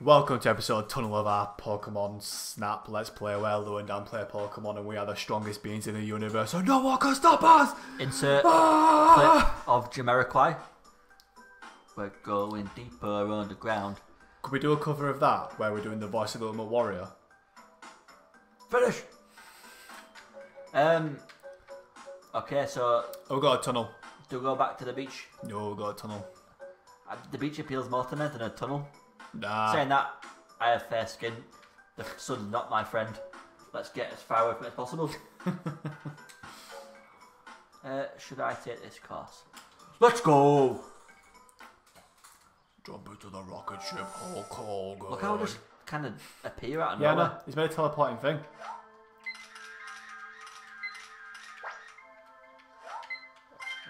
Welcome to episode 10 of our Pokemon Snap Let's Play, where Lou and Dan play Pokemon and we are the strongest beings in the universe, so no one can stop us! Insert clip of Jamiroquai. We're going deeper underground. Could we do a cover of that, where we're doing the voice of the Ultimate Warrior? Finish! Okay, so... Oh, we've got a tunnel. Do we go back to the beach? No, we've got a tunnel. The beach appeals more to me than a tunnel. Nah. Saying that, I have fair skin. The sun's not my friend. Let's get as far away from it as possible. Should I take this course? Let's go! Jump into the rocket ship, Hulk Hogan. Look how it just kind of appear out of nowhere. Yeah, no, he's made a teleporting thing.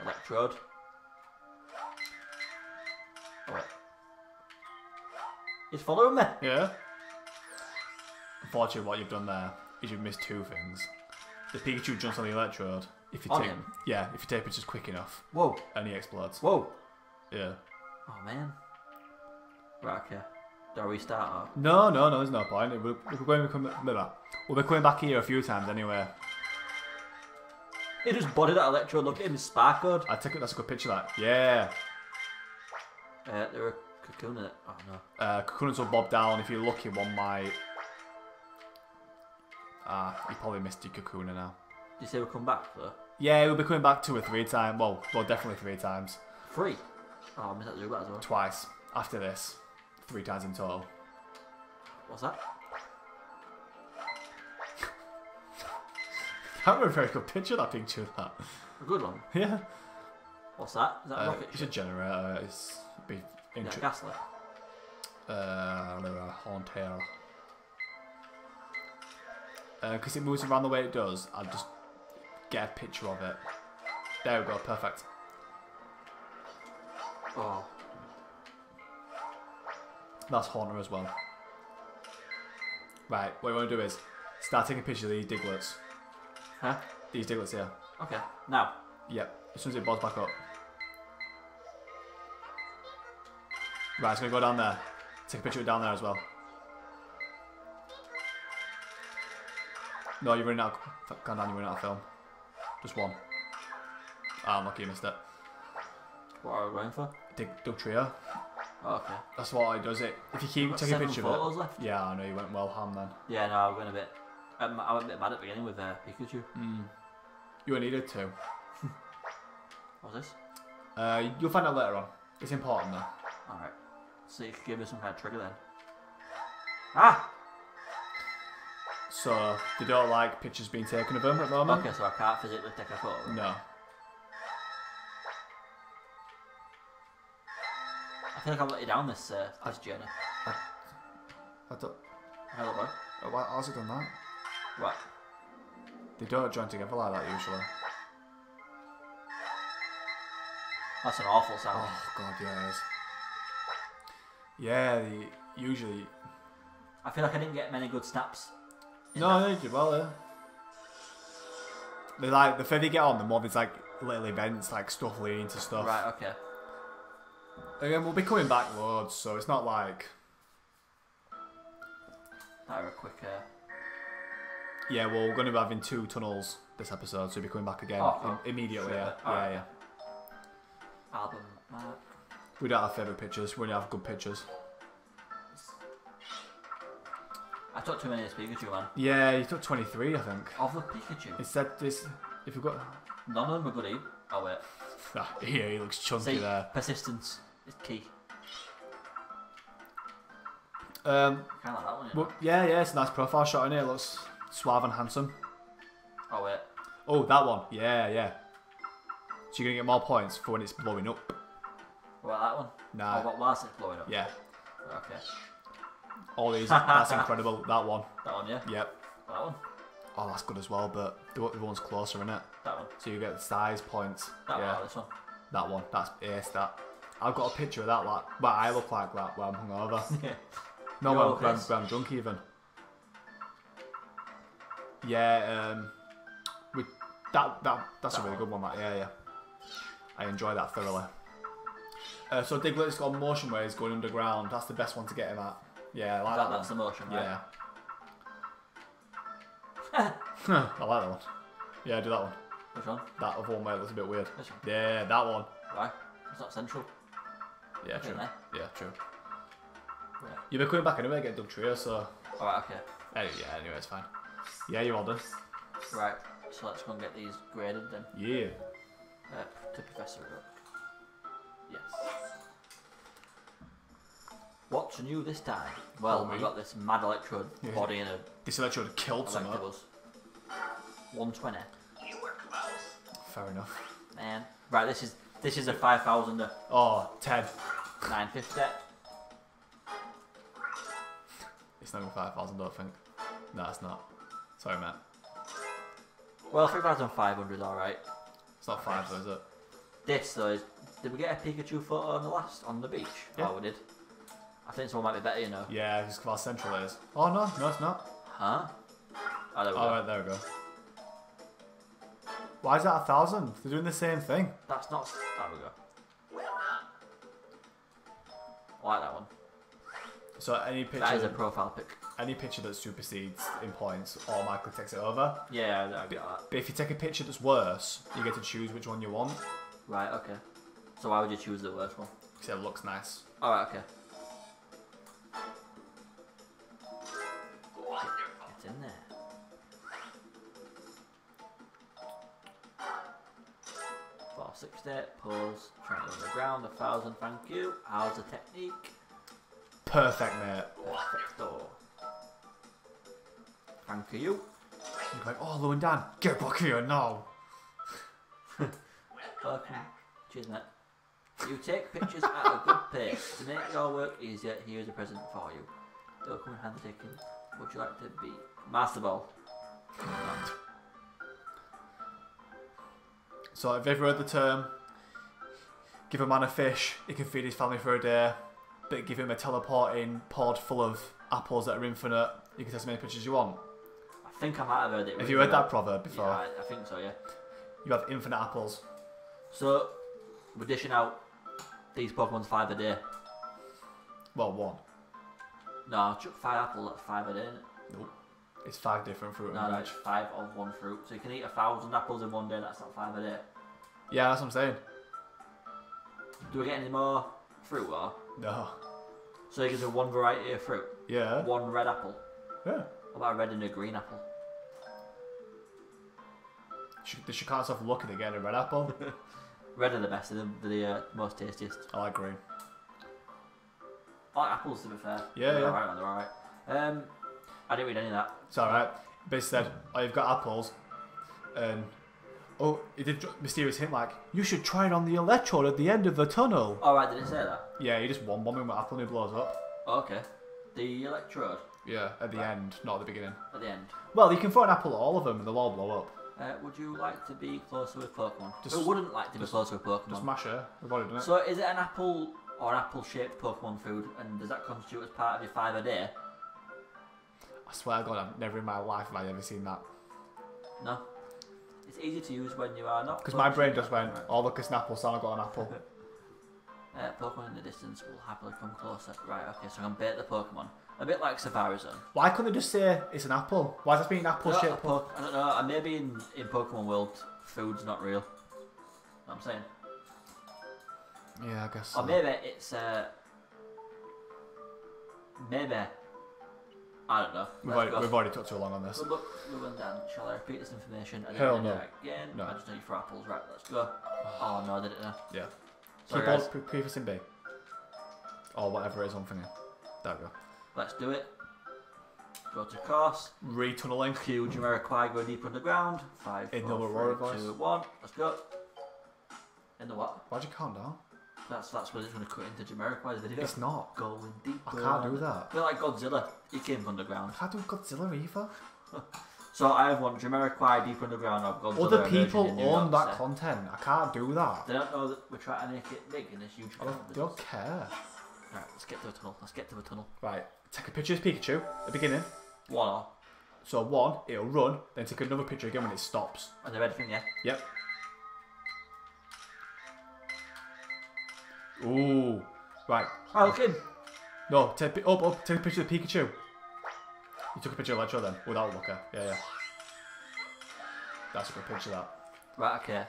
Electrode. He's following me. Yeah. Unfortunately, what you've done there is you've missed two things. The Pikachu jumps on the Electrode. If you take him? Yeah, if you take it just quick enough. Whoa. And he explodes. Whoa. Yeah. Oh, man. Right, okay. Do I restart or...? No, there's no point. We'll be coming back here a few times anyway. He just bodied that Electrode. Look at him, sparkled. I take it that's a good picture of that. Yeah. There were... Cocoon in it. Oh no. Cocoon's will bob down. If you're lucky, one might. You probably missed your Cocoon now. Did you say we'll come back though? Yeah, we'll be coming back 2 or 3 times. Well, definitely 3 times. 3? Oh, I missed that Zubat as well. Twice. After this. 3 times in total. What's that? That was a very good picture, that picture of that. A good one? Yeah. What's that? Is that a rocket? It's a generator. It's a big... Yeah, Gaslight. Haunter. Because it moves around the way it does, I'll just get a picture of it. There we go, perfect. Oh. That's Haunter as well. Right, what you want to do is start taking pictures of these Diglets. Huh? These Diglets here. Okay, now? Yep, as soon as it bobs back up. Right, it's going to go down there. Take a picture of it down there as well. No, you're running out of... God damn, you're running out of film. Just one. Ah, I'm lucky you missed it. What are we going for? Dugtrio. Oh, okay. That's what it does. If you keep taking a picture of it... Left. Yeah, I know, you went well ham then. Yeah, no, I went a bit... I went a bit mad at the beginning with Pikachu. Mm. You were needed to. What's this? You'll find out later on. It's important though. Alright. So you could give me some kind of trigger then. Ah! So, they don't like pictures being taken of them at the moment? Okay, so I can't physically take a photo? No. I feel like I've let you down this, this journey. I don't... Hello, boy. Oh, why has it done that? Right. They don't join together like that usually. That's an awful sound. Oh, God, yeah, it is. Yeah, they usually... I feel like I didn't get many good snaps. No, they did well, yeah. They like, the further you get on, the more there's like little events, like stuff leading to stuff. Right, okay. Again, we'll be coming back loads, so it's not like... That were a quick... Yeah, well, we're going to be having 2 tunnels this episode, so we'll be coming back again immediately. Sure. Yeah, right. Yeah. Album mark. We don't have favourite pictures, we don't have good pictures. I took too many of this Pikachu, man. Yeah, you took 23, I think. Of the Pikachu? Instead, this. If you've got. None of them are good either. Oh, wait. Yeah, he looks chunky. See, there. Persistence is key. Kind of like that one, well, yeah, it's a nice profile shot in here. It looks suave and handsome. Oh, wait. Oh, that one. Yeah. So you're going to get more points for when it's blowing up. What about that one? Nah. Oh, whilst it's blowing up? Yeah. Okay. All these. That's incredible. That one. That one, yeah? Yep. That one? Oh, that's good as well, but the one's closer, innit? That one. So you get size points. That one, this one? That one. That's ace, that. I've got a picture of that, like, where I look like that, where I'm hungover. Yeah. No, where I'm drunk, even. Yeah, that's a really good one, that. Yeah. I enjoy that thoroughly. So Diglett's got motion waves going underground. That's the best one to get him at. Yeah, I like that one. That's the motion, right? Yeah. I like that one. Yeah, do that one. Which one? That other one, mate, that's a bit weird. This one? Yeah, that one. Right. Is that central? Yeah, true. Yeah, true. Yeah. You'll be coming back anyway, get Dugtrio, so... Alright, okay. Yeah, anyway, it's fine. Yeah, you're all done. Right, so let's go and get these graded then. Yeah. To Professor it up. Yes. What's new this time? Well, we got this mad Electrode body and a... This Electrode killed someone. Electabuzz. 120. You were close. Fair enough. Man. Right, this is a 5,000er. Oh, 10. 950. It's not even 5,000, I don't think. No, it's not. Sorry, Matt. Well, 3,500 is alright. It's not 5 though, is it? This though is... Did we get a Pikachu photo on the last, on the beach? Yeah. Oh, we did. I think someone might be better, you know. Yeah, it's because central is. Oh no, no it's not. Huh? Oh, there we go. Alright, there we go. Why is that 1,000? They're doing the same thing. That's not... There we go. I like that one. So any picture... That is a profile pic. Any picture that supersedes in points automatically takes it over. Yeah, I get that. But if you take a picture that's worse, you get to choose which one you want. Right, okay. So why would you choose the worst one? Because it looks nice. Alright, okay. Wonderful. Get in there. Six step, pause, trying to on the ground, 1,000, thank you. How's the technique? Perfect, mate. Perfecto. Thank you. You're like, oh, Lou and Dan, get back here now. Okay. Cheers, mate. You take pictures at a good pace. To make your work easier, here is a present for you. They'll come in handy taking. Would you like to be Master Ball? So if you've ever heard the term, give a man a fish, he can feed his family for a day, but give him a teleporting pod full of apples that are infinite, you can take as many pictures as you want. I think I might have heard it. Have you heard that proverb before? Yeah, I think so, yeah. You have infinite apples. So, we're dishing out these Pokemon's 5 a day. Well, one. No, I took 5 apples at 5 a day. Nope. It's 5 different fruit. No, no, it's 5 of one fruit. So you can eat 1,000 apples in one day. That's not 5 a day. Yeah, that's what I'm saying. Do we get any more fruit or? No. So you can do one variety of fruit. Yeah. One red apple. Yeah. What about a red and a green apple? They should cast off looking again a red apple. Red are the best. They're the most tastiest. I like green. I like apples to be fair. Yeah, they're alright. They're alright. I didn't read any of that. It's alright. But said, oh, you've got apples. And, oh, he did a mysterious hint like, you should try it on the Electrode at the end of the tunnel. Oh, right, did it say that? Yeah, you just one-bomb him with an apple and he blows up. Oh, okay. The Electrode? Yeah, at the end, not at the beginning. At the end. Well, you can throw an apple at all of them and they'll all blow up. Would you like to be closer with Pokemon? Who wouldn't like to be closer with Pokemon? Just mash her. We've already done it. So is it an apple or an apple-shaped Pokemon food? And does that constitute as part of your 5 a day? I swear to God, I've never in my life have I ever seen that. No. It's easy to use when you are not... Because my brain just went, oh look, a Snapple, so I've got an apple. Pokemon in the distance will happily come closer. Right, okay, so I'm going to bait the Pokemon. A bit like Safari Zone. Why couldn't they just say it's an apple? Why does it mean an apple-shaped Pokemon? I don't know, maybe in Pokemon world, food's not real. Know what I'm saying? Yeah, I guess so. Or maybe it's... Maybe... I don't know. We've already took too long on this. Good luck, Lou and Dan. Shall I repeat this information? Hell no. Again? No. I just need for apples. Right, let's go. Oh no, I didn't know. Yeah. Sorry, guys. Previous in B. Or whatever it is on thingy. There we go. Let's do it. Go to course. Retunneling. Q Jamiroquai, go deep underground. 5, 4, 3, 2, 1. Let's go. In the what? Why'd you calm down? That's where it's going to cut into Jamiroquai video. It's not. Going deep. I can't do that. Feel like Godzilla. He came underground. I can't do Godzilla either. So I have one Jamiroquai deep underground of Godzilla. Other people own that content. I can't do that. They don't know that we're trying to make it big in this huge content. They don't care. Alright, let's get to a tunnel. Let's get to a tunnel. Right. Take a picture of Pikachu at the beginning. One. So one, it'll run. Then take another picture again when it stops. And the red thing, yeah? Yep. Ooh, right. Oh, look him. No, take a picture of Pikachu. You took a picture of Electrode then, without Looker. Yeah, yeah. That's a good picture, that. Right, okay.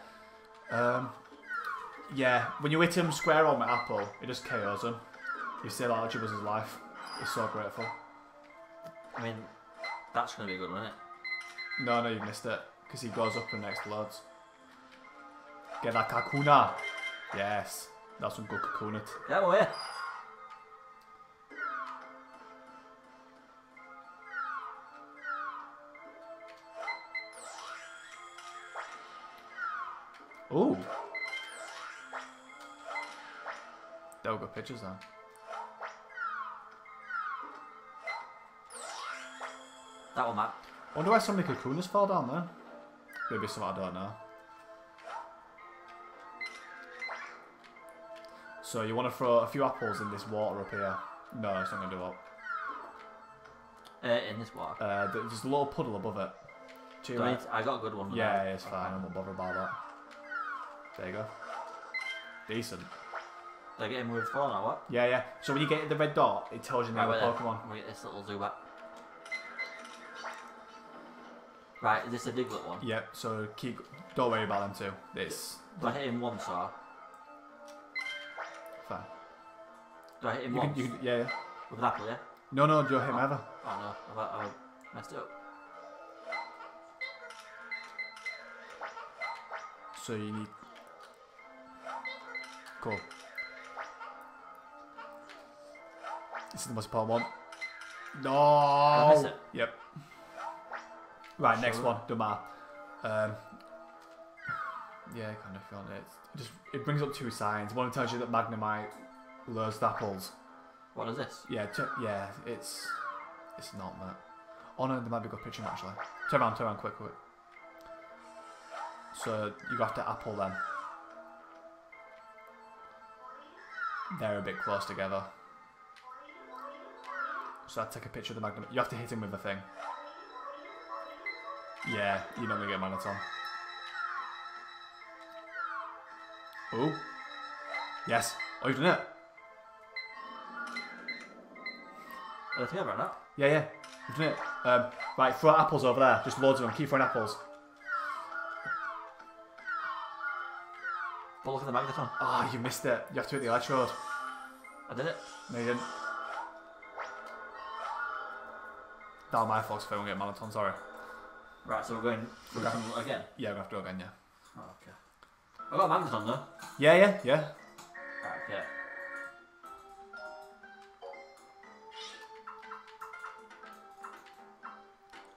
Yeah, when you hit him square on with Apple, it just KOs him. You say that Electabuzz his life. He's so grateful. I mean, that's going to be a good one, isn't it? No, no, you missed it. Because he goes up and next loads. Get that Kakuna. Yes. That's some good Kakuna. Yeah, well, yeah. Ooh. They'll go pictures then. That one, Matt. I wonder why so many Kakunas fall down there. Maybe some I don't know. So you want to throw a few apples in this water up here? No, it's not going to do up. In this water? There's a little puddle above it. I got a good one. Yeah, yeah, it's fine. I won't bother about that. There you go. Decent. Did I get him with 4 now, what? Yeah, yeah. So when you get the red dot, it tells you the other Pokemon. We get this little Zubat. Right, is this a Diglett one? Yep, so keep. Don't worry about them too. It's. Do I hit him once or? Fine. Do I hit him once? Yeah, yeah. With an apple, yeah? No, no, do you hit him ever? Oh no, I've messed it up. So you need. Cool. This is the most important one. No! I miss it. Yep. Right, sure. Next one, Dumar. Yeah, kind of feel it. It brings up two signs. One tells you that Magnemite lures apples. What is this? Yeah, yeah, it's not that. Oh no, there might be a good picture actually. Turn around, quick, quick. So you got to apple then. They're a bit close together. So I'd take a picture of the Magnemite. You have to hit him with the thing. Yeah, you're not going to get Magneton. Ooh. Yes. Oh, you've done it. Are they together or not? Yeah, yeah. You've done it. Right, throw apples over there. Just loads of them. Keep throwing apples. But look at the Magneton. Ah, oh, you missed it. You have to hit the Electrode. I did it. No, you didn't. That was my fault if I won't get Magneton, sorry. Right, so we're going again? Yeah, we're going to have to go again, yeah. Oh, okay. I've got a Magneton though. Yeah, yeah, yeah. Right, okay.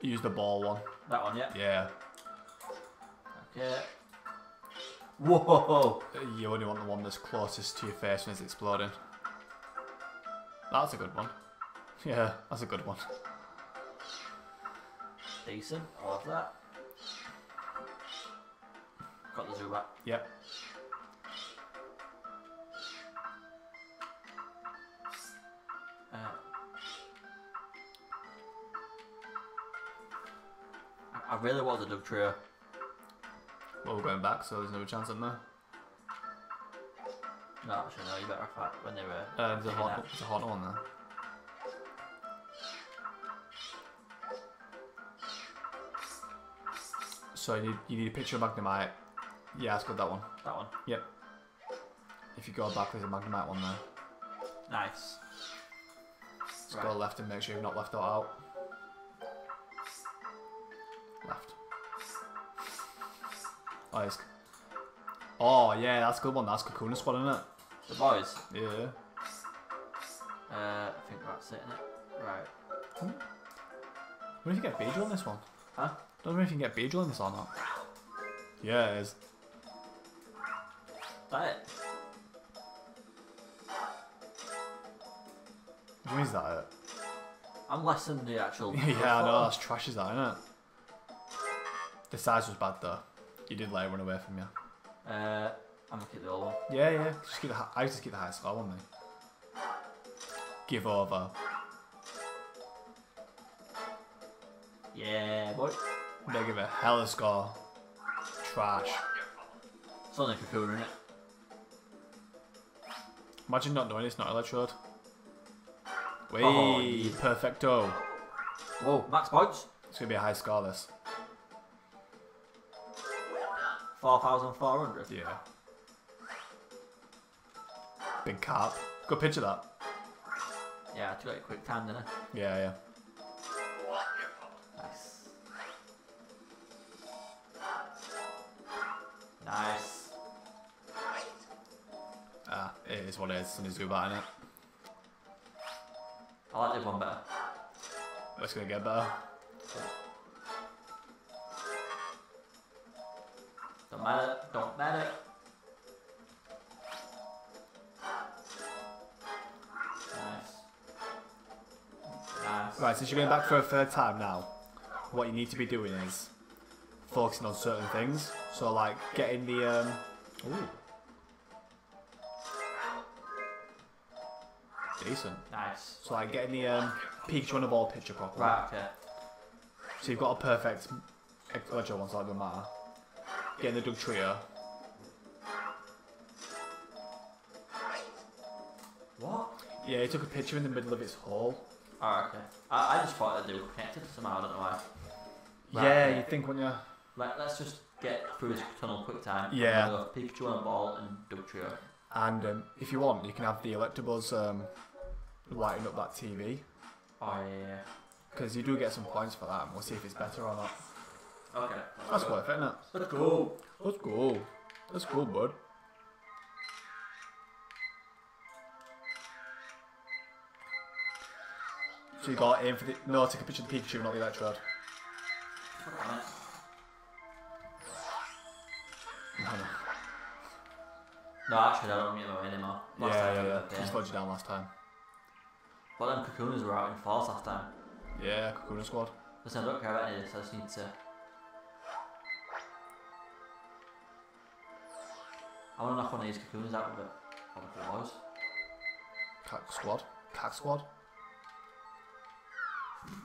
Use the ball one. That one, yeah? Yeah. Okay. Whoa! You only want the one that's closest to your face when it's exploding. That's a good one. Yeah, that's a good one. Decent, I love that. Got the Zubat. Yep. I really want the Dugtrio. Well, we're going back, so there's no chance, isn't there? No, actually, no, you better off that when they were. There's a Haunter one there. So you need a picture of Magnemite. Yeah, that's good, that one. That one? Yep. If you go back, there's a Magnemite one there. Nice. Just go left and make sure you've not left that out. Left. Oh, yeah, that's a good one. That's Cocoon spot, isn't it? The boys? Yeah. I think that's it, innit? Right. What if you get Beedrill on this one? Huh? Don't know if you can get Beedrill in this or not. Yeah, it is. That it? What is that it? I'm less than the actual... yeah, I know, that's trash, is that, innit? The size was bad, though. You did let it run away from you. I'm going to keep the old one. Yeah, yeah. Just keep the I used to keep the high score, wouldn't I? Give over. Yeah, boy. They give a hell of a score. Trash. It's only Cocoon, isn't it? Imagine not knowing it's not Electrode. Wait, oh, yeah. Perfecto. Oh, max points. It's going to be a high score, this. 4,400? Yeah. Big carp. Good picture that. Yeah, I took it a quick time, didn't I? Yeah, yeah. Nice. Nice. Ah, it is what it is. It's only Zubat, isn't it? I like this one better. It's going to get better. Don't matter, don't matter. Nice. Nice. Right, since you're going back for a third time now, what you need to be doing is focusing on certain things. So, like, getting the... Ooh. Decent. Nice. So, like, getting the Pikachu on the ball picture properly. Right, okay. So you've got a perfect Electrode one, so that doesn't matter. Getting the Dugtrio. What? Yeah, he took a picture in the middle of its hole. Oh, okay. I just thought that they were connected somehow, I don't know why. Right, yeah, okay. You'd think, wouldn't you? Like, let's just get through this tunnel quick time. Yeah. Go Pikachu on ball and Dugtrio. And if you want, you can have the Electabuzz lighting up that TV. Oh, yeah. Because you do get some points for that, and we'll see if it's better or not. Okay. That's worth it, isn't it? Let's go. Let's go. Let's go, bud. So you got aim for the... No, take a picture of the Pikachu, not the Electrode. No, actually, I don't mean them anymore. Last time, yeah. Just slowed you down last time. But them Cocooners were out in force last time. Yeah, Cocooner squad. Listen, I don't care about any of this, I just need to... I want to knock one of these Cocooners out with it. Probably was. Cack squad? Cack squad?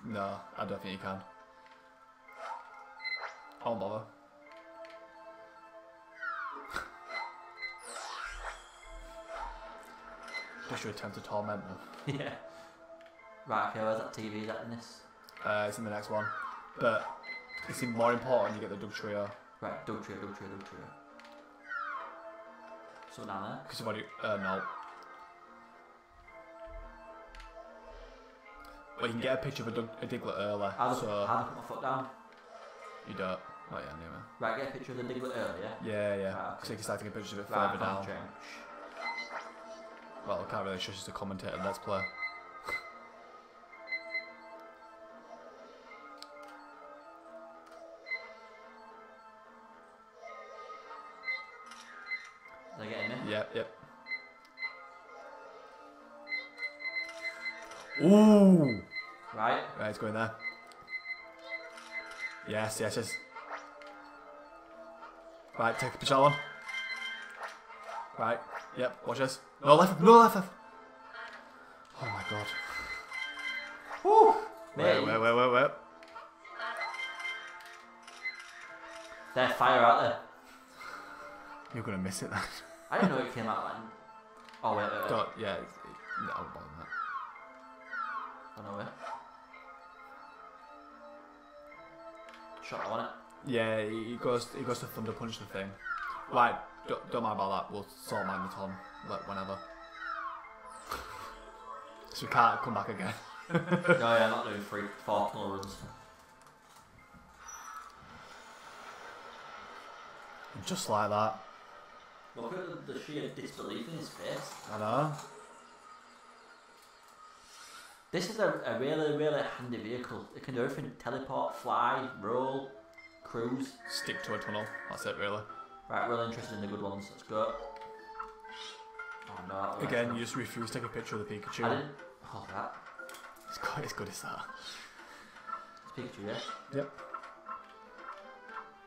No, I don't think you can. I won't bother. Just your attempt to torment them. Yeah. Right, okay, where's that TV? Is that in this? It's in the next one. But it's even more important you get the Dugtrio. Right, Dugtrio. So down there? Because somebody... no. Well, you can get a picture of a Diglett earlier. How do I put my foot down? You don't. Not yet, anyway. Right, get a picture of the Diglett earlier? Yeah, yeah. Right, okay. So you can start to get pictures of it further down. Change. Well, I can't really shush as the commentator. Let's play. Yep. Ooh! Right, it's going there. Yes. Right, take a picture of that one. Right, yep, watch this. No left. Oh my god. Woo! Wait. There's fire out there. You're gonna miss it then. I didn't know it came out like... Oh, wait. Don't, yeah, no, I won't bother that. I don't know where. Shot on it. Yeah, he goes to thunder punch the thing. Right, don't mind about that, we'll sort Magneton, like, whenever. So we can't come back again. No, not doing 3, 4 runs. Just like that. Look at the sheer disbelief in his face. I know. This is a really, really handy vehicle. It can do everything. Teleport, fly, roll, cruise. Stick to a tunnel. That's it, really. Right, really interested in the good ones. Let's go. Oh, no. Again, you just refuse to take a picture of the Pikachu. I didn't. Oh, that. It's quite as good as that. It's Pikachu, yeah? Yep.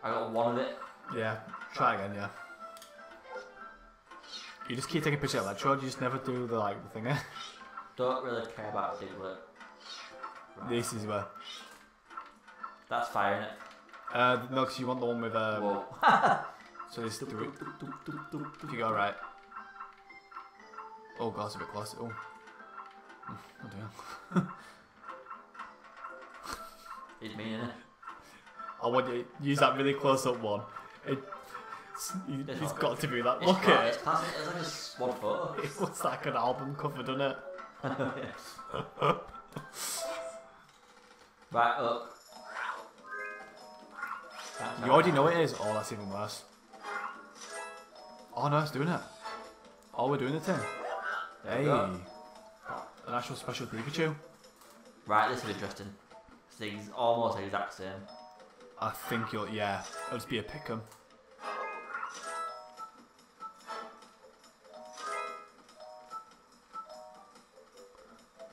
I got one of it. Yeah. Try again, yeah. You just keep taking a picture of Electrode, you just never do the thing there. Don't really care about Diglett. Right. This is where. That's fire, innit? No, because you want the one with whoa. So this do it. If you go right. Oh god, it's a bit close. Oh. What the hell? It's me, innit? I want you to use that really close up one. It's got to be that. Look at it. It's like a squad photo. It looks like an album cover, doesn't it? Right up. You already know it is. Oh, that's even worse. Oh no, it's doing it. Oh, we're doing the thing. Hey, an actual special Pikachu. Right, this is interesting. This thing's almost the exact same. I think you'll, yeah, it'll just be a pick'em.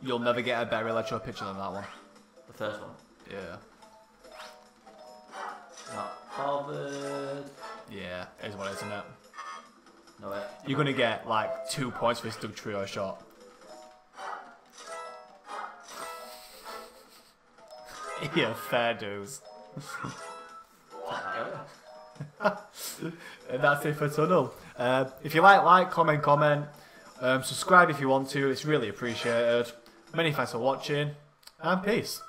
You'll never get a better Electrode picture than that one. The first one? Yeah. Not bothered. Yeah, it is what it is, isn't it? No, it. You're going to get like 2 points for this Dugtrio shot. Yeah, fair dues. And that's it for Tunnel. If you like, comment. Subscribe if you want to. It's really appreciated. Many thanks for watching, and peace.